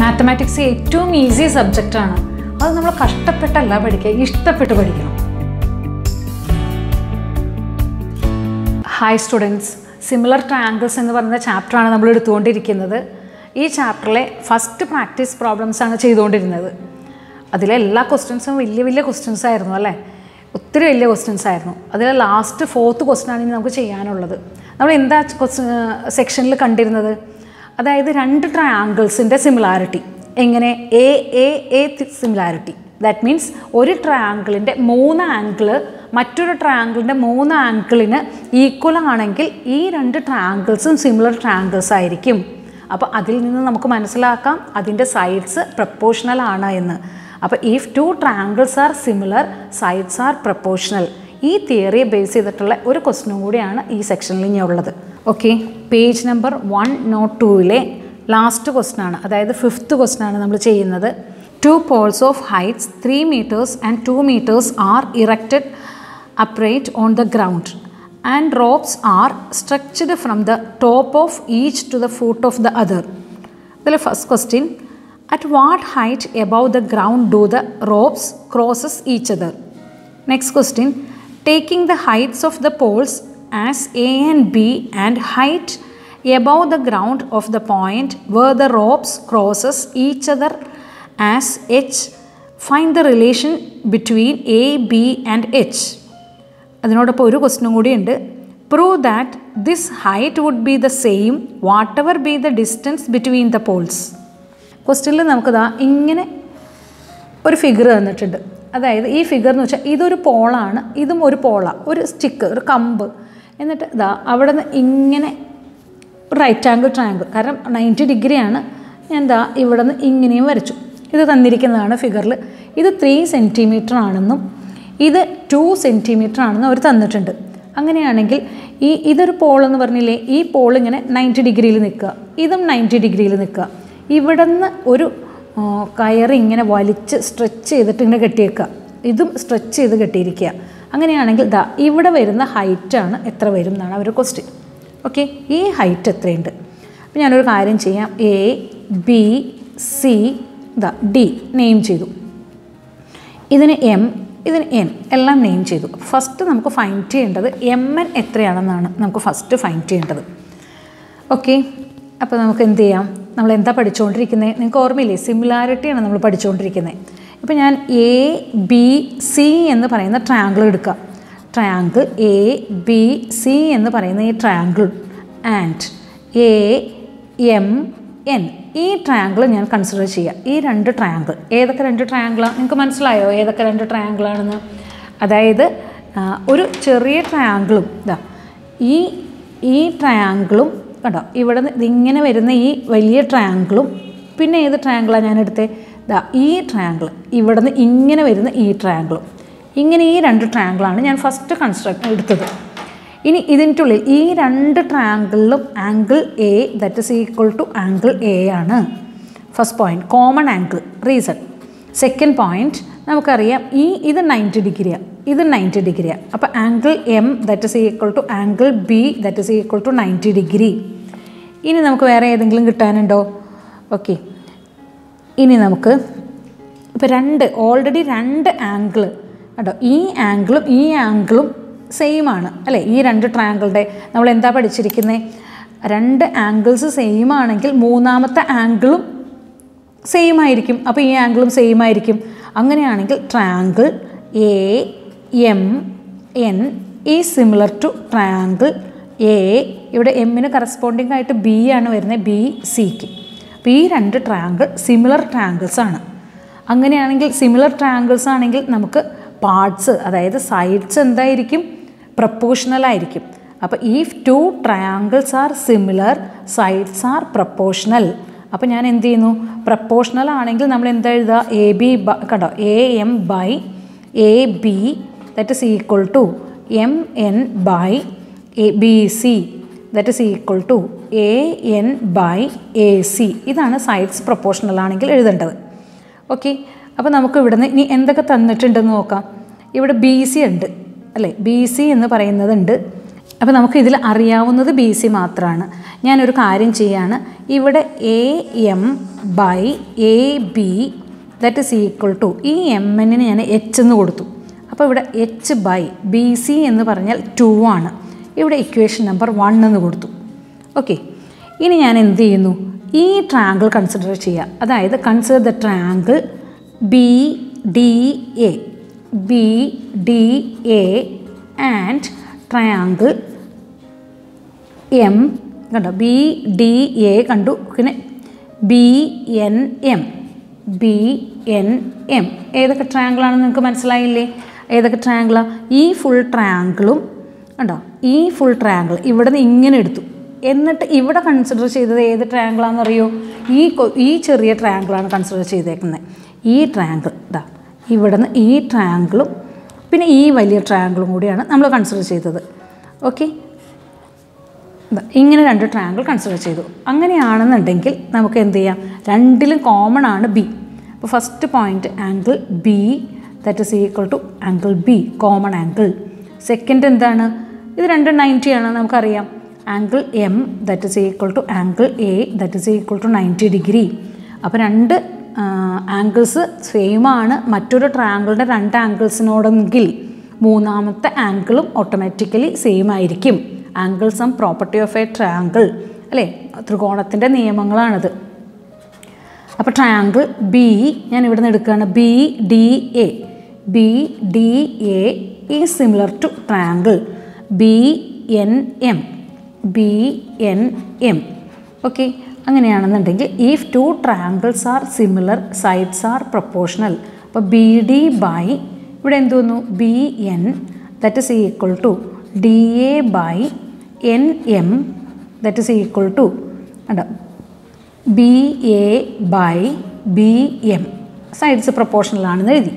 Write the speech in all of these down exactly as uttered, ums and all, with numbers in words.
Mathematics ഏറ്റവും easy സബ്ജക്റ്റാണ്. അത് നമ്മൾ കഷ്ടപ്പെട്ടല്ല പഠിക്കുക, ഇഷ്ടപ്പെട്ട് പഠിക്കണം. ഹായ് സ്റ്റുഡൻസ്, സിമിലർ ട്രയാങ്കിൾസ് എന്ന് പറയുന്ന ചാപ്റ്ററാണ് നമ്മൾ എടുത്തുകൊണ്ടിരിക്കുന്നത്. ഈ ചാപ്റ്ററിലെ ഫസ്റ്റ് പ്രാക്ടീസ് പ്രോബ്ലംസാണ് ചെയ്തുകൊണ്ടിരുന്നത്. അതിലെ എല്ലാ ക്വസ്റ്റ്യൻസും വലിയ വലിയ ക്വസ്റ്റ്യൻസ് ആയിരുന്നു അല്ലേ, ഒത്തിരി വലിയ ക്വസ്റ്റ്യൻസ് ആയിരുന്നു. അതിലെ ലാസ്റ്റ് ഫോർത്ത് ക്വസ്റ്റ്യനാണ് ഇനി നമുക്ക് ചെയ്യാനുള്ളത്. നമ്മൾ എന്താ ക്വസ്റ്റ്യൻ സെക്ഷനിൽ കണ്ടിരുന്നത്? അതായത് രണ്ട് ട്രയാങ്കിൾസിൻ്റെ സിമിലാരിറ്റി എങ്ങനെ, A A A similarity, that means ഒരു ട്രയാങ്കിളിൻ്റെ മൂന്ന് ആംഗിള് മറ്റൊരു ട്രയാങ്കിളിൻ്റെ മൂന്ന് ആംഗിളിന് ഈക്വൽ ആണെങ്കിൽ ഈ രണ്ട് ട്രയാങ്കിൾസും സിമിലർ ട്രയാങ്കിൾസ് ആയിരിക്കും. അപ്പോൾ അതിൽ നിന്ന് നമുക്ക് മനസ്സിലാക്കാം അതിൻ്റെ സൈഡ്സ് പ്രപ്പോർഷണൽ ആണ് എന്ന്. അപ്പോൾ if two triangles are similar, sides are proportional. ഈ തിയറിയെ ബേസ് ചെയ്തിട്ടുള്ള ഒരു ക്വസ്റ്റ്യനും കൂടിയാണ് ഈ സെക്ഷനിൽ ഇനി ഉള്ളത്. Okay, page number one nought ടൂവിലെ ലാസ്റ്റ് ക്വസ്റ്റ്യനാണ്, അതായത് ഫിഫ്ത്ത് ക്വസ്റ്റ്യനാണ് നമ്മൾ ചെയ്യുന്നത്. Two poles of heights three metres and two metres are erected upright on the ground and ropes are stretched from the top of each to the foot of the other. The first question, at what height above the ground do the ropes crosses each other? Next question, taking the heights of the poles as A and B and height above the ground of the point where the ropes crosses each other as H, find the relation between A, B and H. അതിനോടൊപ്പം ഒരു ക്വസ്റ്റ്യനും കൂടിയുണ്ട്. Prove that this height would be the same whatever be the distance between the poles. ക്വസ്റ്റ്യനിൽ നമുക്കിതാ ഇങ്ങനെ ഒരു figure തന്നിട്ടുണ്ട്. അതായത് ഈ ഫിഗർ എന്ന് വെച്ചാൽ ഇതൊരു പോളാണ്, ഇതും ഒരു പോളാണ്, ഒരു സ്റ്റിക്ക്, ഒരു കമ്പ്. എന്നിട്ട് ഇതാ അവിടെ നിന്ന് ഇങ്ങനെ റൈറ്റ് ആംഗിൾ ട്രയാങ്കിൾ, കാരണം നയൻറ്റി ഡിഗ്രിയാണ്, ഞാൻ എന്താ ഇവിടെ നിന്ന് ഇങ്ങനെയും വരച്ചു. ഇത് തന്നിരിക്കുന്നതാണ് ഫിഗറിൽ. ഇത് ത്രീ സെൻറ്റിമീറ്റർ ആണെന്നും ഇത് ടു സെൻറ്റിമീറ്റർ ആണെന്ന് അവർ തന്നിട്ടുണ്ട്. അങ്ങനെയാണെങ്കിൽ ഈ ഇതൊരു പോളെന്ന് പറഞ്ഞില്ലേ, ഈ പോൾ ഇങ്ങനെ നയൻറ്റി ഡിഗ്രിയിൽ നിൽക്കുക, ഇതും നയൻറ്റി ഡിഗ്രിയിൽ നിൽക്കുക. ഇവിടെ നിന്ന് ഒരു കയറ് ഇങ്ങനെ വലിച്ച് സ്ട്രെച്ച് ചെയ്തിട്ട് ഇങ്ങനെ കെട്ടിയേക്കുക, ഇതും സ്ട്രെച്ച് ചെയ്ത് കെട്ടിയിരിക്കുക. അങ്ങനെയാണെങ്കിൽ ദാ ഇവിടെ വരുന്ന ഹൈറ്റാണ് എത്ര വരും എന്നാണ് അവർ ക്വസ്റ്റ്യൻ. ഓക്കെ, ഈ ഹൈറ്റ് എത്രയുണ്ട്? അപ്പോൾ ഞാനൊരു കാര്യം ചെയ്യാം, എ ബി സി ദാ ഡി നെയിം ചെയ്തു, ഇതിന് എം, ഇതിന് എൻ, എല്ലാം നെയിം ചെയ്തു. ഫസ്റ്റ് നമുക്ക് ഫൈൻഡ് ചെയ്യേണ്ടത് എം എൻ എത്രയാണെന്നാണ് നമുക്ക് ഫസ്റ്റ് ഫൈൻഡ് ചെയ്യേണ്ടത്. ഓക്കെ, അപ്പോൾ നമുക്ക് എന്ത് ചെയ്യാം, നമ്മൾ എന്താ പഠിച്ചുകൊണ്ടിരിക്കുന്നത് നിങ്ങൾക്ക് ഓർമ്മയില്ലേ? സിമിലാരിറ്റിയാണ് നമ്മൾ പഠിച്ചുകൊണ്ടിരിക്കുന്നത്. ഇപ്പോൾ ഞാൻ എ ബി സി എന്ന് പറയുന്ന ട്രയാങ്കിൾ എടുക്കുക. ട്രയാങ്കിൾ എ ബി സി എന്ന് പറയുന്ന ഈ triangle and A M N, ഈ ട്രയാങ്കിൾ ഞാൻ കൺസിഡർ ചെയ്യുക. ഈ രണ്ട് ട്രയാങ്കിൾ, ഏതൊക്കെ രണ്ട് ട്രയാങ്കിളാണ് നിങ്ങൾക്ക് മനസ്സിലായോ ഏതൊക്കെ രണ്ട് ട്രയാങ്കിളാണെന്ന്? അതായത് ഒരു ചെറിയ ട്രയാങ്കിളും ഇതാ ഈ ഈ ട്രയാങ്കിളും കേട്ടോ, ഇവിടെ നിന്ന് ഇതിങ്ങനെ വരുന്ന ഈ വലിയ ട്രയാങ്കിളും, പിന്നെ ഏത് ട്രയാങ്കിളാണ് ഞാൻ എടുത്തത്? ഇതാ ഈ ട്രയാങ്കിൾ, ഇവിടെ നിന്ന് ഇങ്ങനെ വരുന്ന ഈ ട്രയാങ്കിളും, ഇങ്ങനെ ഈ രണ്ട് ട്രയാങ്കിളാണ് ഞാൻ ഫസ്റ്റ് കൺസ്ട്രക്ട് എടുത്തത്. ഇനി ഇതിൻ്റെ ഉള്ളിൽ ഈ രണ്ട് ട്രയാങ്കിളിലും angle A that is equal to angle A ആണ്. First point, common angle reason. Second point, നമുക്കറിയാം ഈ ഇത് നയൻറ്റി ഡിഗ്രിയാണ്, ഇത് നയൻറ്റി ഡിഗ്രിയാണ്. അപ്പോൾ angle M that is equal to angle B that is equal to ninety degree. ഇനി നമുക്ക് വേറെ ഏതെങ്കിലും കിട്ടാനുണ്ടോ? ഓക്കെ, ഇനി നമുക്ക് ഇപ്പോൾ രണ്ട് ഓൾറെഡി രണ്ട് ആംഗിൾ കേട്ടോ, ഈ ആംഗിളും ഈ ആംഗിളും സെയിം ആണ് അല്ലേ? ഈ രണ്ട് ട്രയാങ്കിളുടെ നമ്മൾ എന്താ പഠിച്ചിരിക്കുന്നത്? രണ്ട് ആംഗിൾസ് സെയിം ആണെങ്കിൽ മൂന്നാമത്തെ ആംഗിളും സെയിം ആയിരിക്കും, അപ്പോൾ ഈ ആംഗിളും സെയിം ആയിരിക്കും. അങ്ങനെയാണെങ്കിൽ triangle A M N is similar to triangle A, ഇവിടെ എമ്മിന് കറസ്പോണ്ടിങ് ആയിട്ട് ബി ആണ് വരുന്നത്, ബി സിക്ക്. അപ്പോൾ ഈ രണ്ട് ട്രയാങ്കിൾ സിമിലർ ട്രയാങ്കിൾസ് ആണ്. അങ്ങനെയാണെങ്കിൽ സിമിലർ ട്രയാങ്കിൾസ് ആണെങ്കിൽ നമുക്ക് പാർട്സ്, അതായത് സൈഡ്സ് എന്തായിരിക്കും? പ്രപ്പോർഷണലായിരിക്കും. അപ്പോൾ if two triangles are similar, sides are proportional. അപ്പോൾ ഞാൻ എന്ത് ചെയ്യുന്നു? പ്രപ്പോർഷണൽ ആണെങ്കിൽ നമ്മൾ എന്താ എഴുതുക? എ ബി കണ്ടോ, A M by A B that is equal to M N by A B C that is equal to A N by A C. ഇതാണ് സൈഡ്സ് പ്രപ്പോർഷണൽ ആണെങ്കിൽ എഴുതേണ്ടത്. ഓക്കെ, അപ്പോൾ നമുക്ക് ഇവിടുന്ന് ഇനി എന്തൊക്കെ തന്നിട്ടുണ്ടെന്ന് നോക്കാം. ഇവിടെ ബി സി ഉണ്ട് അല്ലേ, ബി സി എന്ന് പറയുന്നതുണ്ട്, അപ്പോൾ നമുക്ക് ഇതിൽ അറിയാവുന്നത് ബി സി മാത്രമാണ്. ഞാനൊരു കാര്യം ചെയ്യാണ്, ഇവിടെ A M by A B that is equal to, ഈ എം എന്നിന് ഞാൻ എച്ച് എന്ന് കൊടുത്തു. അപ്പോൾ ഇവിടെ എച്ച് ബൈ ബി സി എന്ന് പറഞ്ഞാൽ ടു ആണ്. ഇവിടെ ഇക്വേഷൻ നമ്പർ വൺ എന്ന് കൊടുത്തു. ഓക്കെ, ഇനി ഞാൻ എന്ത് ചെയ്യുന്നു, ഈ ട്രയാങ്കിൾ കൺസിഡർ ചെയ്യുക. അതായത് consider the triangle B D A, B D A and triangle M. കണ്ടോ, ബി ഡി എ കണ്ടു, പിന്നെ B N M, B N M. ഏതൊക്കെ ട്രയാങ്കിളാണെന്ന് നിങ്ങൾക്ക് മനസ്സിലായില്ലേ? ഏതൊക്കെ ട്രയാങ്കിളാണ്? ഈ ഫുൾ ട്രയാങ്കിളും കണ്ടോ, ഈ ഫുൾ ട്രയാങ്കിൾ ഇവിടെ നിന്ന് ഇങ്ങനെ എടുത്തു. എന്നിട്ട് ഇവിടെ കൺസിഡർ ചെയ്തത് ഏത് ട്രയാങ്കിളാണെന്നറിയോ? ഈ ഈ ചെറിയ ട്രയാങ്കിളാണ് കൺസിഡർ ചെയ്തേക്കുന്നത്. ഈ ട്രയാങ്കിൾ ഇതാ, ഇവിടെ നിന്ന് ഈ ട്രയാങ്കിളും പിന്നെ ഈ വലിയ ട്രയാങ്കിളും കൂടിയാണ് നമ്മൾ കൺസിഡർ ചെയ്തത്. ഓക്കെ, ഇങ്ങനെ രണ്ട് ട്രയാങ്കിൾ കൺസിഡർ ചെയ്തു. അങ്ങനെയാണെന്നുണ്ടെങ്കിൽ നമുക്ക് എന്ത് ചെയ്യാം, രണ്ടിലും കോമൺ ആണ് ബി. അപ്പോൾ first point angle B that is equal to angle B, common angle. Second എന്താണ്, ഇത് രണ്ടും നയൻറ്റി ആണ്, നമുക്കറിയാം. Angle M that is equal to angle A that is equal to ninety degree. അപ്പോൾ രണ്ട് ആംഗിൾസ് സെയിമാണ്. മറ്റൊരു ട്രയാങ്കിളുടെ രണ്ട് ആംഗിൾസിനോടെങ്കിൽ മൂന്നാമത്തെ ആംഗിളും ഓട്ടോമാറ്റിക്കലി സെയിം ആയിരിക്കും. Angles and property of a triangle അല്ലേ, ത്രികോണത്തിൻ്റെ നിയമങ്ങളാണിത്. അപ്പോൾ ട്രയാങ്കിൾ ബി ഞാൻ ഇവിടെ നിന്ന് എടുക്കുകയാണ്, B D A. B D A is similar to triangle B N M, B N M. Okay, അങ്ങനെയാണെന്നുണ്ടെങ്കിൽ if two triangles are similar sides are proportional. അപ്പോൾ B D by ഇവിടെ എന്ത് വന്നു, B N that is equal to D A by N M that is equal to കണ്ടോ B A by B M, sides പ്രൊപ്പോർഷണലാണെന്ന് എഴുതി.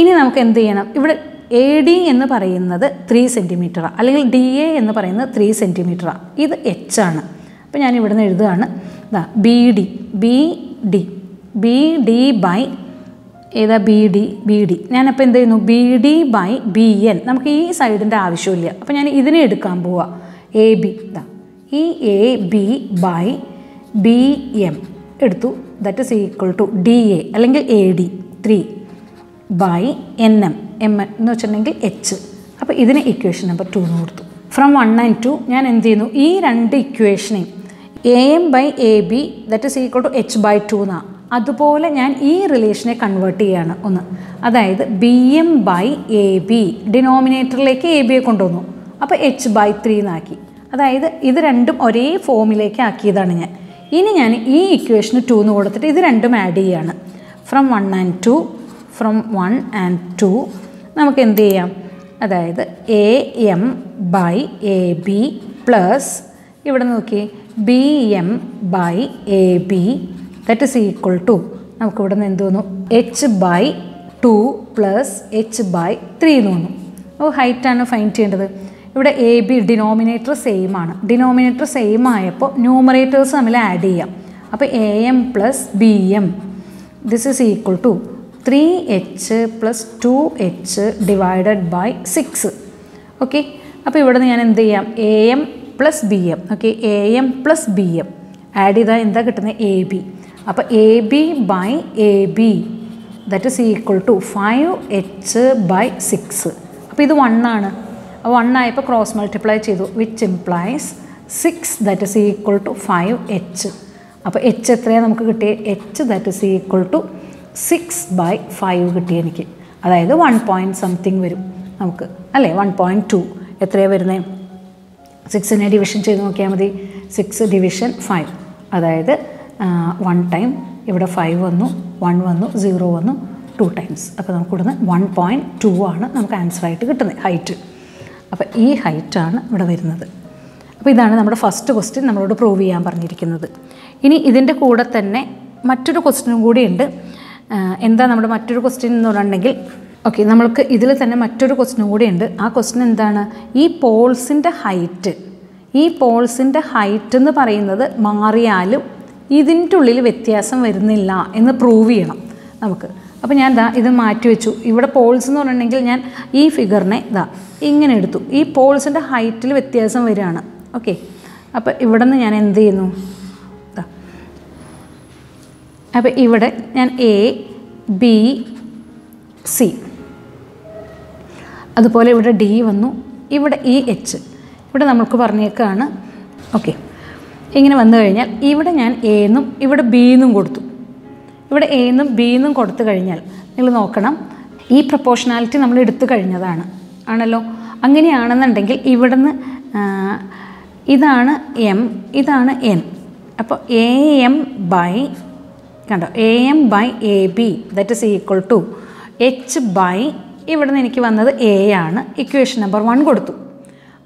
ഇനി നമുക്ക് എന്ത് ചെയ്യണം, ഇവിടെ എ ഡി എന്ന് പറയുന്നത് ത്രീ സെൻറ്റിമീറ്ററാണ്, അല്ലെങ്കിൽ ഡി എ എന്ന് പറയുന്നത് ത്രീ സെൻറ്റിമീറ്ററാണ്. ഇത് എച്ച് ആണ്. അപ്പോൾ ഞാൻ ഇവിടെ നിന്ന് എഴുതുകയാണ്, ഇതാ B D, B D, B D by ഏതാ ബി ഡി, ബി ഡി. ഞാനപ്പോൾ എന്ത് ചെയ്യുന്നു, B D by B N. നമുക്ക് ഈ സൈഡിൻ്റെ ആവശ്യമില്ല. അപ്പോൾ ഞാൻ ഇതിനെ എടുക്കാൻ പോവുക, എ ബി. ഇതാ ഈ A B by B M എടുത്തു, that is equal to D A അല്ലെങ്കിൽ A D three by N M, M N എന്ന് വെച്ചിട്ടുണ്ടെങ്കിൽ എച്ച്. അപ്പോൾ ഇതിന് ഇക്വേഷൻ നമ്പർ ടു എന്ന് കൊടുത്തു. ഫ്രം വൺ ആൻഡ് ടു ഞാൻ എന്ത് ചെയ്യുന്നു, ഈ രണ്ട് ഇക്വേഷനെയും A M by A B that is equal to H by two എന്നാണ്. അതുപോലെ ഞാൻ ഈ റിലേഷനെ കൺവേർട്ട് ചെയ്യാണ് ഒന്ന്, അതായത് B M by A B ഡിനോമിനേറ്ററിലേക്ക് എ ബിയെ കൊണ്ടുവന്നു, അപ്പോൾ എച്ച് ബൈ ത്രീ എന്നാക്കി. അതായത് ഇത് രണ്ടും ഒരേ ഫോമിലേക്ക് ആക്കിയതാണ് ഞാൻ. ഇനി ഞാൻ ഈ ഇക്വേഷന് ടു എന്ന് കൊടുത്തിട്ട് ഇത് രണ്ടും ആഡ് ചെയ്യാണ്. From one and two, from one and two നമുക്ക് എന്ത് ചെയ്യാം, അതായത് A M by A B plus ഇവിടെ നോക്കി B M by A B that is equal to നമുക്കിവിടെ നിന്ന് എന്ത് തോന്നും, H by two plus H by three എന്ന് തോന്നും. അപ്പോൾ ഹൈറ്റാണ് ഫൈൻഡ് ചെയ്യേണ്ടത്. ഇവിടെ എ ബി ഡിനോമിനേറ്റർ സെയിം ആണ്. ഡിനോമിനേറ്റർ സെയിം ആയപ്പോൾ ന്യൂമറേറ്റേഴ്സ് തമ്മിൽ ആഡ് ചെയ്യാം. അപ്പോൾ A M plus B M this is equal to three H plus two H divided by six. Okay, അപ്പോൾ ഇവിടെ നിന്ന് ഞാൻ എന്ത് ചെയ്യാം, A M plus B M. Okay, A M plus B M add ചെയ്താൽ എന്താ കിട്ടുന്നത്, എ ബി. അപ്പോൾ A B by A B that is equal to five H by six. അപ്പോൾ ഇത് വൺ ആണ്. അപ്പോൾ വൺ ആയപ്പോൾ ക്രോസ് മൾട്ടിപ്ലൈ ചെയ്തു, which implies six that is equal to five H. അപ്പോൾ എച്ച് എത്രയാണ് നമുക്ക് കിട്ടിയത്, H that is equal to six by five കിട്ടി എനിക്ക്. അതായത് വൺ പോയിൻറ്റ് സംതിങ് വരും നമുക്ക്, അല്ലേ? വൺ പോയിൻറ്റ് ടു എത്രയാണ് വരുന്നത്, സിക്സിനെ ഡിവിഷൻ ചെയ്ത് നോക്കിയാൽ മതി. സിക്സ് ഡിവിഷൻ ഫൈവ്, അതായത് വൺ ടൈം ഇവിടെ ഫൈവ് വന്നു, വൺ വന്നു, സീറോ വന്നു, ടു ടൈംസ്. അപ്പോൾ നമുക്ക് ഇവിടുന്ന് വൺ പോയിൻറ്റ് ടു ആണ് നമുക്ക് ആൻസറായിട്ട് കിട്ടുന്നത്, ഹൈറ്റ്. അപ്പോൾ ഈ ഹൈറ്റാണ് ഇവിടെ വരുന്നത്. അപ്പോൾ ഇതാണ് നമ്മുടെ ഫസ്റ്റ് ക്വസ്റ്റ്യൻ നമ്മളോട് പ്രൂവ് ചെയ്യാൻ പറഞ്ഞിരിക്കുന്നത്. ഇനി ഇതിൻ്റെ കൂടെ തന്നെ മറ്റൊരു ക്വസ്റ്റ്യനും കൂടിയുണ്ട്. എന്താ നമ്മുടെ മറ്റൊരു ക്വസ്റ്റ്യൻ എന്ന് പറഞ്ഞിട്ടുണ്ടെങ്കിൽ, ഓക്കെ, നമ്മൾക്ക് ഇതിൽ തന്നെ മറ്റൊരു ക്വസ്റ്റ്യനും കൂടിയുണ്ട്. ആ ക്വസ്റ്റ്യൻ എന്താണ്, ഈ പോൾസിൻ്റെ ഹൈറ്റ്, ഈ പോൾസിൻ്റെ ഹൈറ്റ് എന്ന് പറയുന്നത് മാറിയാലും ഇതിൻ്റെ ഉള്ളിൽ വ്യത്യാസം വരുന്നില്ല എന്ന് പ്രൂവ് ചെയ്യണം നമുക്ക്. അപ്പോൾ ഞാൻ ദാ ഇത് മാറ്റി വെച്ചു. ഇവിടെ പോൾസ് എന്ന് പറഞ്ഞിട്ടുണ്ടെങ്കിൽ ഞാൻ ഈ ഫിഗറിനെ ദാ ഇങ്ങനെ എടുത്തു. ഈ പോൾസിൻ്റെ ഹൈറ്റിൽ വ്യത്യാസം വരികയാണ്. ഓക്കെ, അപ്പോൾ ഇവിടെ നിന്ന് ഞാൻ എന്ത് ചെയ്യുന്നു? അപ്പോൾ ഇവിടെ ഞാൻ എ ബി സി, അതുപോലെ ഇവിടെ ഡി വന്നു, ഇവിടെ ഇ എച്ച്, ഇവിടെ നമുക്ക് പറഞ്ഞേക്കാണ്. ഓക്കെ, ഇങ്ങനെ വന്നു കഴിഞ്ഞാൽ ഇവിടെ ഞാൻ എ എന്നും ഇവിടെ ബി എന്നും കൊടുത്തു. ഇവിടെ എ എന്നും ബി എന്നും കൊടുത്തു കഴിഞ്ഞാൽ നിങ്ങൾ നോക്കണം, ഈ പ്രൊപ്പോർഷണാലിറ്റി നമ്മൾ എടുത്തു കഴിഞ്ഞതാണ് ആണല്ലോ. അങ്ങനെയാണെന്നുണ്ടെങ്കിൽ ഇവിടുന്ന് ഇതാണ് എം, ഇതാണ് എൻ. അപ്പോൾ എ എം ബൈ, കണ്ടോ, A M by A B that is equal to H by, ഇവിടുന്ന് എനിക്ക് വന്നത് എ ആണ്, ഇക്വേഷൻ നമ്പർ വൺ കൊടുത്തു.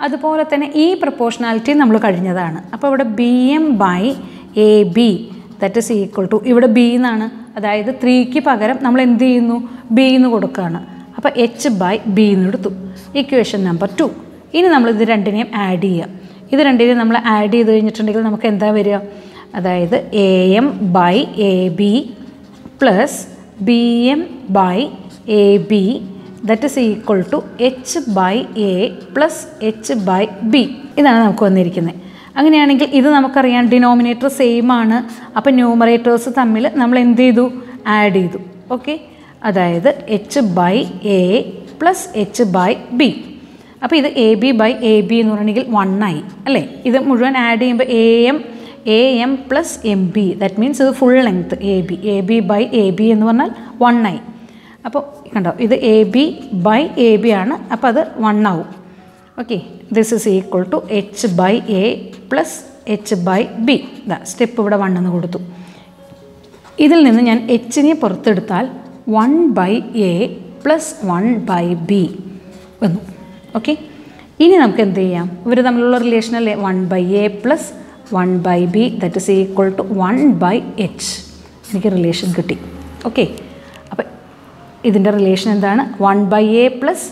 അതുപോലെ തന്നെ ഈ പ്രൊപ്പോർഷണാലിറ്റി നമ്മൾ കഴിഞ്ഞതാണ്. അപ്പോൾ ഇവിടെ B M by A B that is equal to, ഇവിടെ ബി എന്നാണ്, അതായത് ത്രീക്ക് പകരം നമ്മൾ എന്ത് ചെയ്യുന്നു? ബി എന്ന് കൊടുക്കുകയാണ്. അപ്പോൾ എച്ച് ബൈ ബി എന്ന് എടുത്തു, ഇക്വേഷൻ നമ്പർ ടു. ഇനി നമ്മളിത് രണ്ടിനെയും ആഡ് ചെയ്യാം. ഇത് രണ്ടിനെയും നമ്മൾ ആഡ് ചെയ്ത് കഴിഞ്ഞിട്ടുണ്ടെങ്കിൽ നമുക്ക് എന്താ വരിക? അതായത് A M by A B plus B M by A B that is equal to H by A plus H by B. ഇതാണ് നമുക്ക് വന്നിരിക്കുന്നത്. അങ്ങനെയാണെങ്കിൽ ഇത് നമുക്കറിയാം, ഡിനോമിനേറ്റർ സെയിം ആണ്. അപ്പോൾ ന്യൂമറേറ്റേഴ്സ് തമ്മിൽ നമ്മൾ എന്ത് ചെയ്തു? ആഡ് ചെയ്തു. ഓക്കെ, അതായത് H by A plus H by B. അപ്പോൾ ഇത് A B by A B എന്ന് പറഞ്ഞെങ്കിൽ വണ്ണായി അല്ലേ. ഇത് മുഴുവൻ ആഡ് ചെയ്യുമ്പോൾ A M A M plus M B, that means ഇത് full length A B, A B by A B എന്ന് പറഞ്ഞാൽ വണ്ണായി. അപ്പോൾ കണ്ടോ, ഇത് A B by A B ആണ്, അപ്പോൾ അത് വണ്ണാവും. Okay, this is equal to H by A plus H by B. ദാ സ്റ്റെപ്പ് ഇവിടെ വൺ എന്ന് കൊടുത്തു. ഇതിൽ നിന്ന് ഞാൻ എച്ചിനെ പുറത്തെടുത്താൽ one by A plus one by B വന്നു. ഓക്കെ, ഇനി നമുക്ക് എന്ത് ചെയ്യാം? ഇവർ തമ്മിലുള്ള റിലേഷനല്ലേ, one by A plus one by B that is equal to one by H. എനിക്ക് റിലേഷൻ കിട്ടി. ഓക്കെ, അപ്പം ഇതിൻ്റെ റിലേഷൻ എന്താണ്? One by A plus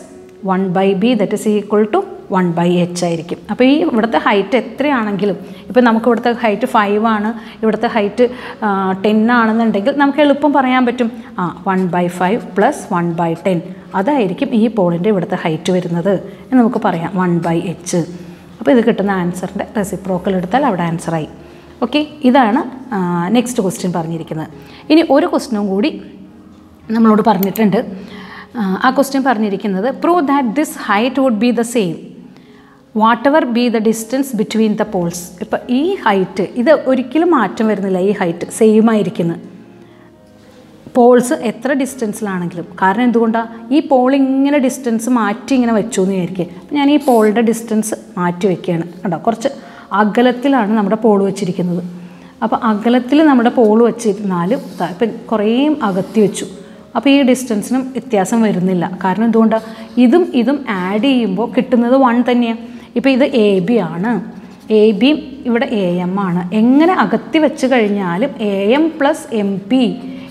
one by B that is equal to one by H ആയിരിക്കും. അപ്പോൾ ഈ ഇവിടുത്തെ height എത്രയാണെങ്കിലും, ഇപ്പം നമുക്ക് ഇവിടുത്തെ ഹൈറ്റ് ഫൈവ് ആണ്, ഇവിടുത്തെ ഹൈറ്റ് ടെൻ ആണെന്നുണ്ടെങ്കിൽ നമുക്ക് എളുപ്പം പറയാൻ പറ്റും, ആ one by five plus one by ten അതായിരിക്കും ഈ പോളിൻ്റെ ഇവിടുത്തെ ഹൈറ്റ് വരുന്നത് എന്ന് നമുക്ക് പറയാം, വൺ ബൈ എച്ച്. അപ്പോൾ ഇത് കിട്ടുന്ന ആൻസറിൻ്റെ റെസിപ്രോക്കൽ എടുത്താൽ അവിടെ ആൻസറായി. ഓക്കെ, ഇതാണ് നെക്സ്റ്റ് ക്വസ്റ്റ്യൻ പറഞ്ഞിരിക്കുന്നത്. ഇനി ഒരു ക്വസ്റ്റ്യനും കൂടി നമ്മളോട് പറഞ്ഞിട്ടുണ്ട്. ആ ക്വസ്റ്റ്യൻ പറഞ്ഞിരിക്കുന്നത്, prove that this height would be the same whatever be the distance between the poles. ഇപ്പോൾ ഈ ഹൈറ്റ് ഇത് ഒരിക്കലും മാറ്റം വരുന്നില്ല, ഈ ഹൈറ്റ് സെയിം ആയിരിക്കുന്നു പോൾസ് എത്ര ഡിസ്റ്റൻസിലാണെങ്കിലും. കാരണം എന്തുകൊണ്ടാണ്? ഈ പോൾ ഇങ്ങനെ ഡിസ്റ്റൻസ് മാറ്റി ഇങ്ങനെ വെച്ചു എന്ന് വിചാരിക്കുക. ഞാൻ ഈ പോളിൻ്റെ ഡിസ്റ്റൻസ് മാറ്റി വയ്ക്കുകയാണ്. കണ്ടോ, കുറച്ച് അകലത്തിലാണ് നമ്മുടെ പോൾ വെച്ചിരിക്കുന്നത്. അപ്പോൾ അകലത്തിൽ നമ്മുടെ പോൾ വെച്ചിരുന്നാലും ഇപ്പം കുറേ അകത്തി വെച്ചു, അപ്പോൾ ഈ ഡിസ്റ്റൻസിനും വ്യത്യാസം വരുന്നില്ല. കാരണം എന്തുകൊണ്ടാണ്? ഇതും ഇതും ആഡ് ചെയ്യുമ്പോൾ കിട്ടുന്നത് വൺ തന്നെയാണ്. ഇപ്പോൾ ഇത് എ ബി ആണ്, എ ബി ഇവിടെ എ എം ആണ്. എങ്ങനെ അകത്തി വെച്ച് കഴിഞ്ഞാലും A M plus M B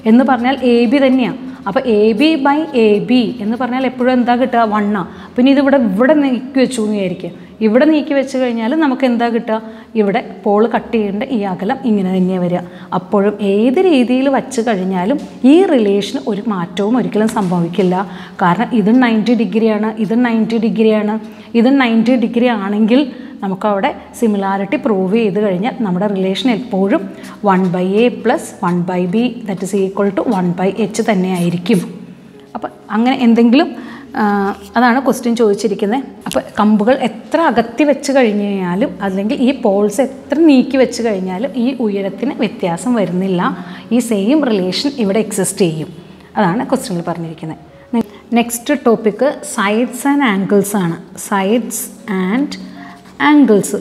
എന്ന് പറഞ്ഞാൽ എ ബി തന്നെയാണ്. അപ്പോൾ A B by A B എന്ന് പറഞ്ഞാൽ എപ്പോഴും എന്താ കിട്ടുക? വണ്ണാണ്. പിന്നെ ഇതിവിടെ ഇവിടെ നീക്കി വെച്ചു എന്ന് വിചാരിക്കുക. ഇവിടെ നീക്കി വെച്ച് കഴിഞ്ഞാൽ നമുക്ക് എന്താ കിട്ടുക? ഇവിടെ പോൾ കട്ട് ചെയ്യേണ്ട ഈ അകലം ഇങ്ങനെ തന്നെയാണ് വരിക. അപ്പോഴും ഏത് രീതിയിൽ വച്ച് കഴിഞ്ഞാലും ഈ റിലേഷന് ഒരു മാറ്റവും ഒരിക്കലും സംഭവിക്കില്ല. കാരണം ഇതും നയൻറ്റി ഡിഗ്രിയാണ്, ഇതും നയൻറ്റി ഡിഗ്രിയാണ്, ഇതും നയൻറ്റി ഡിഗ്രി ആണെങ്കിൽ നമുക്കവിടെ സിമിലാരിറ്റി പ്രൂവ് ചെയ്ത് കഴിഞ്ഞാൽ നമ്മുടെ റിലേഷൻ എപ്പോഴും one by A plus one by B that is equal to one by H തന്നെയായിരിക്കും. അപ്പം അങ്ങനെ എന്തെങ്കിലും അതാണ് ക്വസ്റ്റ്യൻ ചോദിച്ചിരിക്കുന്നത്. അപ്പോൾ കമ്പുകൾ എത്ര അകത്തി വെച്ച് കഴിഞ്ഞ് കഴിഞ്ഞാലും അല്ലെങ്കിൽ ഈ പോൾസ് എത്ര നീക്കി വെച്ച് കഴിഞ്ഞാലും ഈ ഉയരത്തിന് വ്യത്യാസം വരുന്നില്ല. ഈ സെയിം റിലേഷൻ ഇവിടെ എക്സിസ്റ്റ് ചെയ്യും. അതാണ് ക്വസ്റ്റ്യനിൽ പറഞ്ഞിരിക്കുന്നത്. Next topic sides and angles ആണ്. സൈഡ്സ് ആൻഡ് ആംഗിൾസ്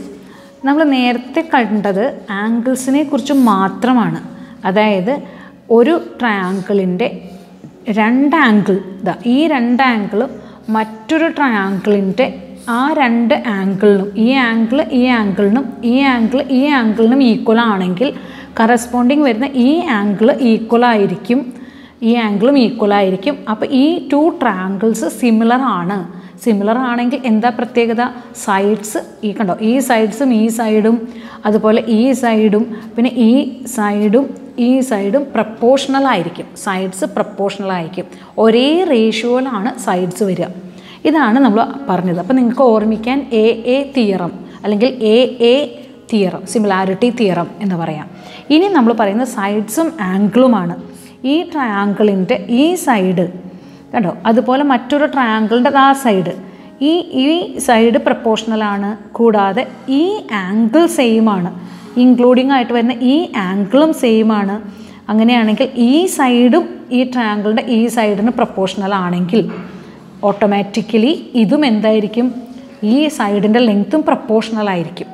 നമ്മൾ നേരത്തെ കണ്ടത് ആംഗിൾസിനെ കുറിച്ച് മാത്രമാണ്. അതായത് ഒരു ട്രയാങ്കിളിൻ്റെ രണ്ട് ആംഗിൾ, ഇതാ ഈ രണ്ട് ആംഗിളും മറ്റൊരു ട്രയാങ്കിളിൻ്റെ ആ രണ്ട് ആംഗിളിനും, ഈ ആംഗിൾ ഈ ആംഗിളിനും ഈ ആംഗിൾ ഈ ആംഗിളിനും ഈക്വൽ ആണെങ്കിൽ കറസ്പോണ്ടിങ് വരുന്ന ഈ ആംഗിൾ ഈക്വൽ ആയിരിക്കും, ഈ ആംഗിളും ഈക്വൽ ആയിരിക്കും. അപ്പോൾ ഈ ടു ട്രയാങ്കിൾസ് സിമിലർ ആണ്. സിമിലർ ആണെങ്കിൽ എന്താ പ്രത്യേകത? സൈഡ്സ് ഈ കണ്ടോ, ഈ സൈഡ്സും ഈ സൈഡും, അതുപോലെ ഈ സൈഡും, പിന്നെ ഈ സൈഡും ഈ സൈഡും പ്രപ്പോർഷണൽ ആയിരിക്കും, സൈഡ്സ് പ്രപ്പോർഷണൽ ആയിരിക്കും, ഒരേ റേഷ്യോയിലാണ് സൈഡ്സ് വരിക. ഇതാണ് നമ്മൾ പറഞ്ഞത്. അപ്പോൾ നിങ്ങൾക്ക് ഓർമ്മിക്കാൻ എ എ തിയറം അല്ലെങ്കിൽ A A theorem, similarity theorem എന്ന് പറയാം. ഇനി നമ്മൾ പറയുന്ന സൈഡ്സും ആംഗിളുമാണ്. ഈ ട്രയാങ്കിളിൻ്റെ ഈ സൈഡ് കണ്ടോ, അതുപോലെ മറ്റൊരു ട്രയാങ്കിളിൻ്റെ ആ സൈഡ്, ഈ ഈ സൈഡ് പ്രപ്പോർഷണലാണ്. കൂടാതെ ഈ ആംഗിൾ സെയിമാണ്, ഇൻക്ലൂഡിംഗ് ആയിട്ട് വരുന്ന ഈ ആംഗിളും സെയിമാണ്. അങ്ങനെയാണെങ്കിൽ ഈ സൈഡും ഈ ട്രയാങ്കിളിൻ്റെ ഈ സൈഡിന് പ്രപ്പോർഷണൽ ആണെങ്കിൽ ഓട്ടോമാറ്റിക്കലി ഇതും എന്തായിരിക്കും, ഈ സൈഡിൻ്റെ ലെങ്ത്തും പ്രപ്പോർഷണൽ ആയിരിക്കും.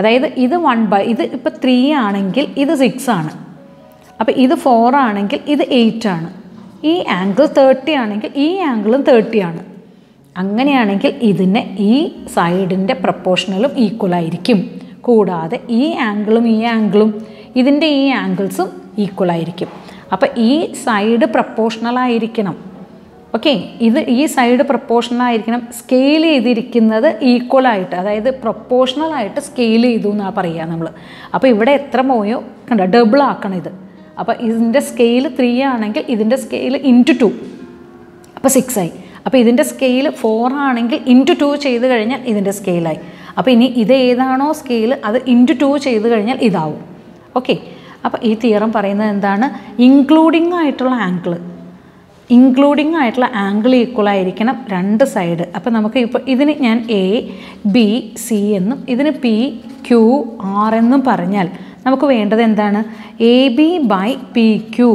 അതായത് ഇത് വൺ ബൈ ഇത് ഇപ്പോൾ ത്രീ ആണെങ്കിൽ ഇത് സിക്സ് ആണ്, അപ്പോൾ ഇത് ഫോർ ആണെങ്കിൽ ഇത് എയ്റ്റ് ആണ്, ഈ ആംഗിൾ തേർട്ടി ആണെങ്കിൽ ഈ ആംഗിളും തേർട്ടി ആണ്. അങ്ങനെയാണെങ്കിൽ ഇതിന് ഈ സൈഡിൻ്റെ പ്രപ്പോർഷണലും ഈക്വലായിരിക്കും. കൂടാതെ ഈ ആംഗിളും ഈ ആംഗിളും ഇതിൻ്റെ ഈ ആംഗിൾസും ഈക്വലായിരിക്കും. അപ്പോൾ ഈ സൈഡ് പ്രപ്പോർഷണലായിരിക്കണം. ഓക്കെ, ഇത് ഈ സൈഡ് പ്രപ്പോർഷണലായിരിക്കണം. സ്കെയിൽ ചെയ്തിരിക്കുന്നത് ഈക്വലായിട്ട്, അതായത് പ്രപ്പോർഷണലായിട്ട് സ്കെയിൽ ചെയ്തു എന്നാണ് പറയുക നമ്മൾ. അപ്പോൾ ഇവിടെ എത്ര പോയോ കണ്ടോ, ഡബിൾ ആക്കണം ഇത്. അപ്പോൾ ഇതിൻ്റെ സ്കെയിൽ ത്രീ ആണെങ്കിൽ ഇതിൻ്റെ സ്കെയിൽ ഇൻറ്റു ടു, അപ്പോൾ സിക്സ് ആയി. അപ്പോൾ ഇതിൻ്റെ സ്കെയിൽ ഫോർ ആണെങ്കിൽ ഇൻറ്റു ടു ചെയ്ത് കഴിഞ്ഞാൽ ഇതിൻ്റെ സ്കെയിലായി. അപ്പോൾ ഇനി ഇത് ഏതാണോ സ്കെയിൽ അത് ഇൻറ്റു ടു ചെയ്ത് കഴിഞ്ഞാൽ ഇതാവും. ഓക്കെ, അപ്പോൾ ഈ തിയറം പറയുന്നത് എന്താണ്, ഇൻക്ലൂഡിംഗ് ആയിട്ടുള്ള ആംഗിൾ ഇൻക്ലൂഡിംഗ് ആയിട്ടുള്ള ആംഗിൾ ഈക്വലായിരിക്കണം രണ്ട് സൈഡ്. അപ്പോൾ നമുക്ക് ഇപ്പോൾ ഇതിന് ഞാൻ എ ബി സി എന്നും ഇതിന് പി ക്യു ആർ എന്നും പറഞ്ഞാൽ നമുക്ക് വേണ്ടത് എന്താണ്, A B by P Q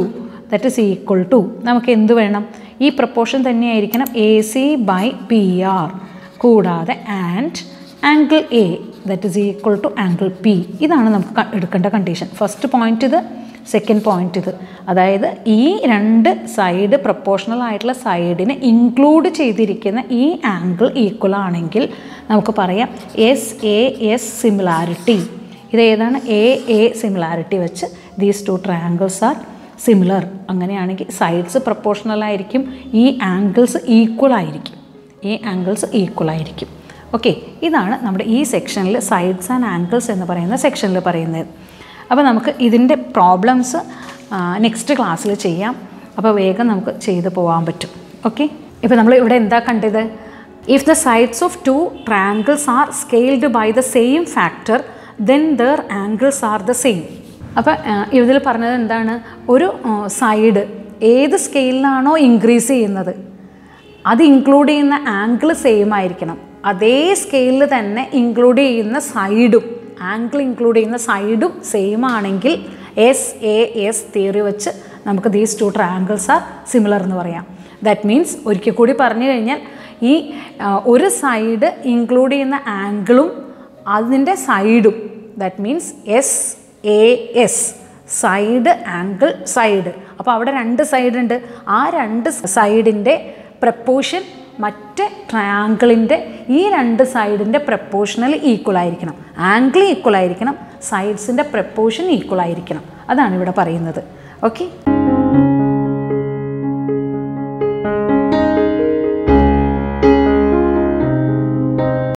that is equal to നമുക്ക് എന്ത് വേണം, ഈ പ്രപ്പോർഷൻ തന്നെയായിരിക്കണം A C by P R. കൂടാതെ and angle A that is equal to angle P. ഇതാണ് നമുക്ക് എടുക്കേണ്ട കണ്ടീഷൻ. ഫസ്റ്റ് പോയിൻ്റ് ഇത്, സെക്കൻഡ് പോയിൻ്റ് ഇത്. അതായത് ഈ രണ്ട് സൈഡ് പ്രപ്പോർഷണൽ ആയിട്ടുള്ള സൈഡിനെ ഇൻക്ലൂഡ് ചെയ്തിരിക്കുന്ന ഈ ആംഗിൾ ഈക്വൽ ആണെങ്കിൽ നമുക്ക് പറയാം എസ് എ എസ് സിമിലാരിറ്റി. ഇത് ഏതാണ്, എ എ സിമിലാരിറ്റി വെച്ച് these two triangles are similar. അങ്ങനെയാണെങ്കിൽ സൈഡ്സ് പ്രപ്പോർഷണലായിരിക്കും, ഈ ആംഗിൾസ് ഈക്വൽ ആയിരിക്കും ഈ ആംഗിൾസ് ഈക്വൽ ആയിരിക്കും. ഓക്കെ, ഇതാണ് നമ്മുടെ ഈ സെക്ഷനിൽ സൈഡ്സ് ആൻഡ് ആംഗിൾസ് എന്ന് പറയുന്ന സെക്ഷനിൽ പറയുന്നത്. അപ്പോൾ നമുക്ക് ഇതിൻ്റെ പ്രോബ്ലംസ് നെക്സ്റ്റ് ക്ലാസ്സിൽ ചെയ്യാം. അപ്പോൾ വേഗം നമുക്ക് ചെയ്തു പോകാൻ പറ്റും. ഓക്കെ, ഇപ്പോൾ നമ്മൾ ഇവിടെ എന്താ കണ്ടത്, if the sides of two triangles are scaled by the same factor then their angles are the same. അപ്പോൾ ഇതിൽ പറഞ്ഞത് എന്താണ്, ഒരു സൈഡ് ഏത് സ്കെയിലിലാണോ ഇൻക്രീസ് ചെയ്യുന്നത് അത് ഇൻക്ലൂഡ് ചെയ്യുന്ന ആംഗിൾ സെയിം ആയിരിക്കണം. അതേ സ്കെയിലിൽ തന്നെ ഇൻക്ലൂഡ് ചെയ്യുന്ന സൈഡും ആംഗിൾ ഇൻക്ലൂഡ് ചെയ്യുന്ന സൈഡും സെയിം ആണെങ്കിൽ എസ് എ എസ് തിയറി വെച്ച് നമുക്ക് these two triangles are similar എന്ന് പറയാം. ദാറ്റ് മീൻസ് ഒരിക്കൽ കൂടി പറഞ്ഞു കഴിഞ്ഞാൽ ഈ ഒരു സൈഡ് ഇൻക്ലൂഡ് ചെയ്യുന്ന ആംഗിളും അതിൻ്റെ സൈഡും, that means S A S side angle side. അപ്പോൾ അവിടെ രണ്ട് സൈഡുണ്ട്, ആ രണ്ട് സൈഡിൻ്റെ പ്രപ്പോർഷൻ മറ്റ് ട്രയാങ്കിളിൻ്റെ ഈ രണ്ട് സൈഡിൻ്റെ പ്രപ്പോർഷണൽ ഈക്വൽ ആയിരിക്കണം, ആംഗിൾ ഈക്വൽ ആയിരിക്കണം, സൈഡ്സിൻ്റെ പ്രപ്പോർഷൻ ഈക്വൽ ആയിരിക്കണം. അതാണ് ഇവിടെ പറയുന്നത്. ഓക്കെ.